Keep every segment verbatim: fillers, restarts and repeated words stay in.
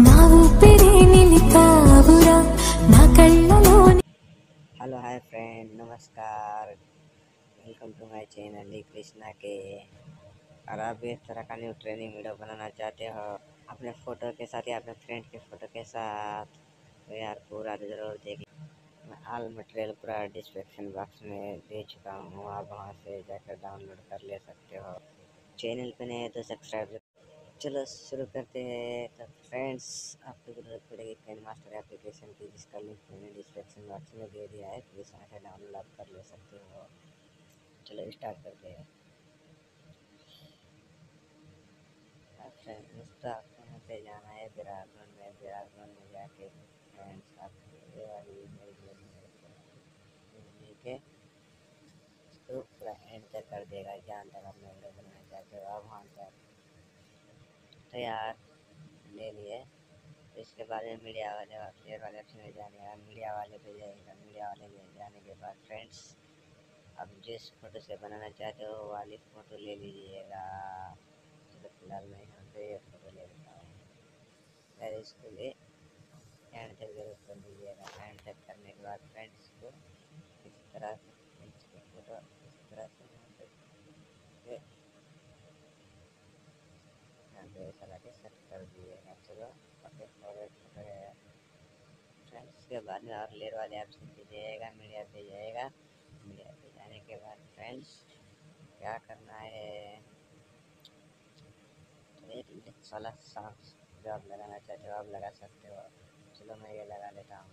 Hello hi friend, नमस्कार। Welcome to my channel D Krishna के। और आप भी इस तरह का न्यू ट्रेनिंग वीडियो बनाना चाहते हो अपने फ़ोटो के साथ या अपने फ्रेंड के फ़ोटो के साथ, तो यार पूरा जरूर देखिए। मैं आल मटेरियल पूरा डिस्क्रिप्शन बॉक्स में दे चुका हूँ, आप वहाँ से जाकर डाउनलोड कर ले सकते हो। चैनल पर नहीं तो सब्सक्राइब। चलो शुरू करते हैं। तो फ्रेंड्स, आपको जरूरत पड़ेगी किनेमास्टर एप्लीकेशन की, जिसका लिंक मैंने डिस्क्रिप्शन बॉक्स में दे दिया है, तो इस वहाँ से डाउनलोड आप कर ले सकते हो। चलो स्टार्ट करते हैं। फ्रेंड्स, तो आपको यहाँ पे जाना है बैकग्राउंड में। बैकग्राउंड में जाके फ्रेंड्स आपके तो पूरा एंड तक कर देगा, जहाँ तक आप वीडियो बनाना चाहते हो आप वहाँ तक। तो यार ले लिए। तो इसके बाद में मीडिया वाले प्लेयर वाले ऑप्शन में जाने का, मीडिया वाले पे जाएगा। मीडिया वाले में जाने के बाद फ्रेंड्स, अब जिस फोटो से बनाना चाहते हो वाली फ़ोटो ले लीजिएगा। चलो फिलहाल मैं यहाँ पे ये फोटो ले लेता हूँ। फिर इसके लिए एंड तक जरूर कर दीजिएगा। एंड तक करने के बाद फ्रेंड्स को इस तरह से फोटो इस तरह से चला के सेट कर दिए। चलो ओके फॉरवर्ड कर गया। फ्रेंड्स, उसके बाद में और लेयर वाले ऑप्शन पे जाएगा, मीडिया पे जाएगा। मीडिया पे जाने के बाद फ्रेंड्स क्या करना है, एक साला सांस जो आप लगाना चाहते हो आप लगा सकते हो। चलो मैं ये लगा लेता हूँ।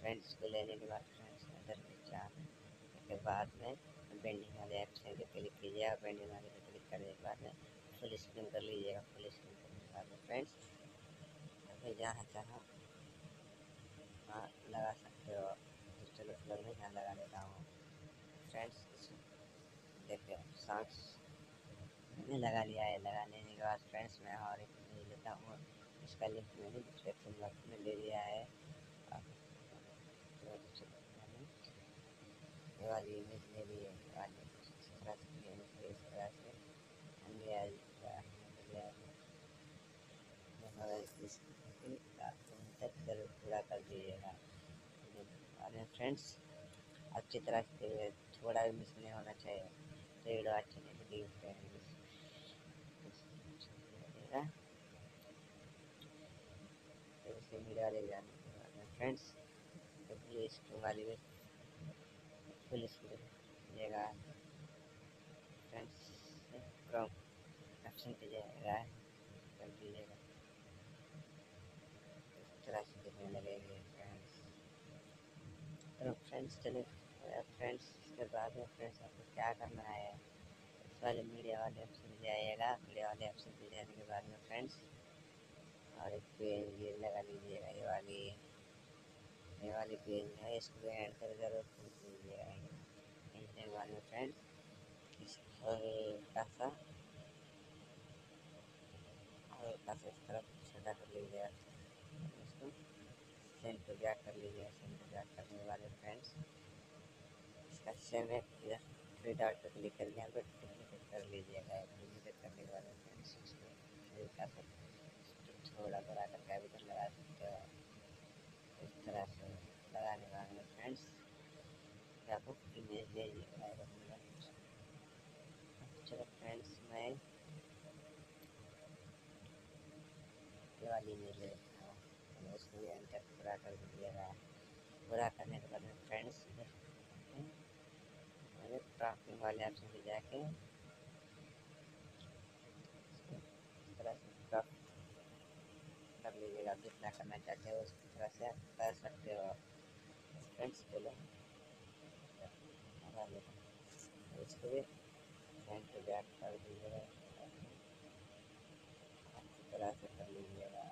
फ्रेंड्स को लेने के बाद फ्रेंड्स अंदर खींचा। उसके बाद में बेंडिंग वाले ऑप्शन पे क्लिक कीजिएगा। बेंडिंग वाले पे क्लिक करने के बाद में फुल स्क्रीन कर लीजिएगा। फुल स्क्रीन करने के बाद फ्रेंड्स अभी जहाँ चाहो हाँ लगा सकते हो। तो चलो फिलहाल मैं यहाँ लगा देता हूँ। फ्रेंड्स देखिए सांस मैंने लगा लिया है। लगा लेने के बाद फ्रेंड्स मैं और एक ले लेता हूँ। इसका लिंक मैंने डिस्क्रिप्शन बॉक्स में ले लिया है। ये वाली इमेज ले ली है। इस तरह से इस तरह से लिया पूरा कर दीजिएगा। अरे फ्रेंड्स, अच्छी तरह से थोड़ा भी मिस नहीं होना चाहिए, तो वीडियो अच्छी नहीं दिखेगा। इससे मीडिया ले जाने के बाद फ्रेंड्स फुल स्क्रीन वाली भी फुल स्क्रीन लीजिएगा। फ्रेंड्स क्रॉप ऑप्शन पे जाएगा, कर दीजिएगा। इस तरह से देखने लगेंगे फ्रेंड्स। तो फ्रेंड्स चले फ्रेंड्स इसके बाद में फ्रेंड्स आपको क्या करना है, इस वाले मीडिया वाले ऑप्शन पे जाइएगा। मीडिया वाले ऑप्शन पे जाने के बाद में फ्रेंड्स और एक पेज ये लगा लीजिएगा। ये वाली ये वाली पेज है, इसको ऐड कर जरूर लीजिएगा। इसके बाद में फ्रेंड्स और कासा और कासा इस तरफ छोटा कर लीजिएगा। इसको सेम टू बैक कर लीजिएगा। सेम टू बैक करने वाले फ्रेंड्स इसका सेम है, इधर थ्री डॉट पर क्लिक करके यहाँ पर डुप्लीकेट कर लीजिएगा। डुप्लीकेट करने के बाद फ्रेंड्स इसको कासा थोड़ा बड़ा करके आप इधर लगा सकते हो। इस तरह से लगाने वाले फ्रेंड्स आपको इमेज दे दीजिएगा। चलो फ्रेंड्स मैं ये वाली इमेज ले लेता हूँ। उसको एंटर पूरा कर दीजिएगा। पूरा करने के बाद फ्रेंड्स मैंने ट्रैकिंग वाले ऑप्शन पे जाके इस तरह से क्रॉप कर लीजिएगा। जितना करना चाहते हो उस तरह से आप कर सकते हो। फ्रेंड्स चलो इसको भी सेंट बैक कर दीजिएगा। अच्छी तरह से कर लीजिएगा।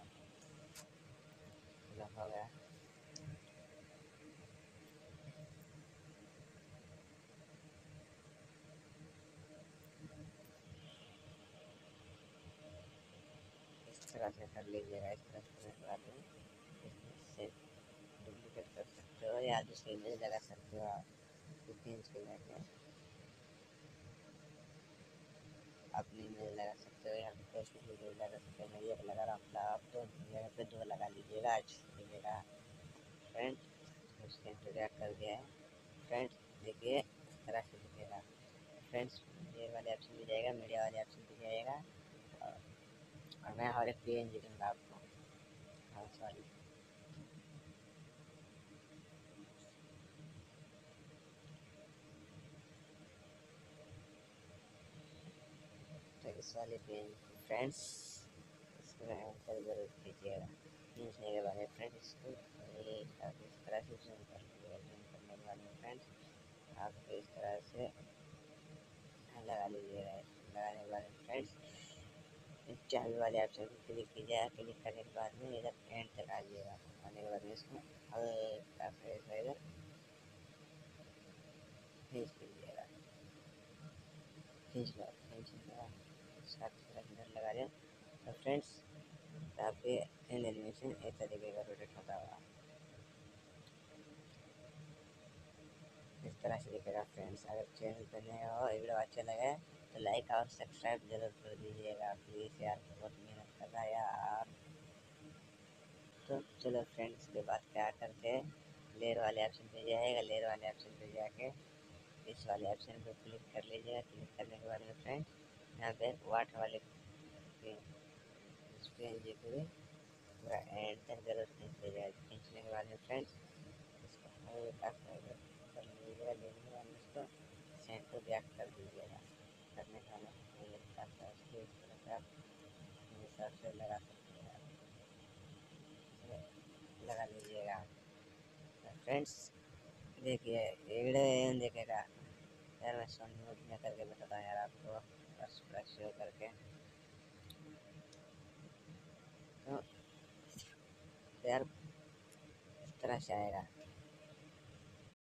हो गया। इस तरह से कर लीजिएगा। इस तरह से बाद में इससे डुप्लीकेट कर सकते हो या दूसरी इमेज लगा सकते हो आप। चेंज कर लेते अपनी इमेज लगा सकते हो या कोई भी इमेज लगा सकते हो। मैं ये लगा रहा हूँ, आप दो जगह पे से दो लगा लीजिएगा, अच्छे मिलेगा। फ्रेंड उसके इंतजार कर दिया है। फ्रेंड्स देखिए इस तरह से दिखेगा। फ्रेंड्स ये वाले ऑप्शन भी जाएगा, मीडिया वाले ऑप्शन भी जाएगा। और मैं और एक प्ले इंजीनियरिंग आपको हाँ सॉरी इस वाले पेन। फ्रेंड्स इसको आंसर जरूर कीजिएगा। कीजिए के बाद फ्रेंड्स इसको इस तरह से जूम कर लीजिएगा। जूम करने के बाद फ्रेंड्स आप इस तरह से लगा लीजिएगा। लगाने के बाद फ्रेंड्स इस चाबी वाले ऑप्शन पर क्लिक कीजिएगा। क्लिक करने के बाद में इधर पेंट लगा लीजिएगा। लगाने के बाद में इसको हल्का सा इधर खींच लीजिएगा। खींच लो साथ अंदर लगा दें। तो फ्रेंड्स आपके एनिमेशन इस तरीके का रोटेट होता हुआ इस तरह से दिखेगा। फ्रेंड्स अगर चैनल पर नए हो, वीडियो अच्छा लगे तो लाइक और सब्सक्राइब जरूर कर दीजिएगा। प्लीज़ यार बहुत मेहनत कर रहा है यार। तो चलो फ्रेंड्स के बाद क्या करते हैं, लेयर वाले ऑप्शन पे जाएगा। लेयर वाले ऑप्शन पे जाके इस वाले ऑप्शन पे क्लिक कर लीजिएगा। क्लिक करने के बाद में फ्रेंड यहाँ पे वाट वाले उस पर जी को पूरा एंड तक जरूर खींच लीजिएगा। खींचने के बाद में फ्रेंड्स इसको कर लीजिएगा। लेने के बाद में इसको सेंड को बैक कर दीजिएगा। करने के बाद इसको इस तरह से आप हिसाब से लगा सकते हैं, लगा लीजिएगा। फ्रेंड्स देखिए एड देखेगा यार, मैं सोन मूड में करके बताता हूँ यार आपको बस फ्रेश हो करके। तो यार इस तरह से आएगा।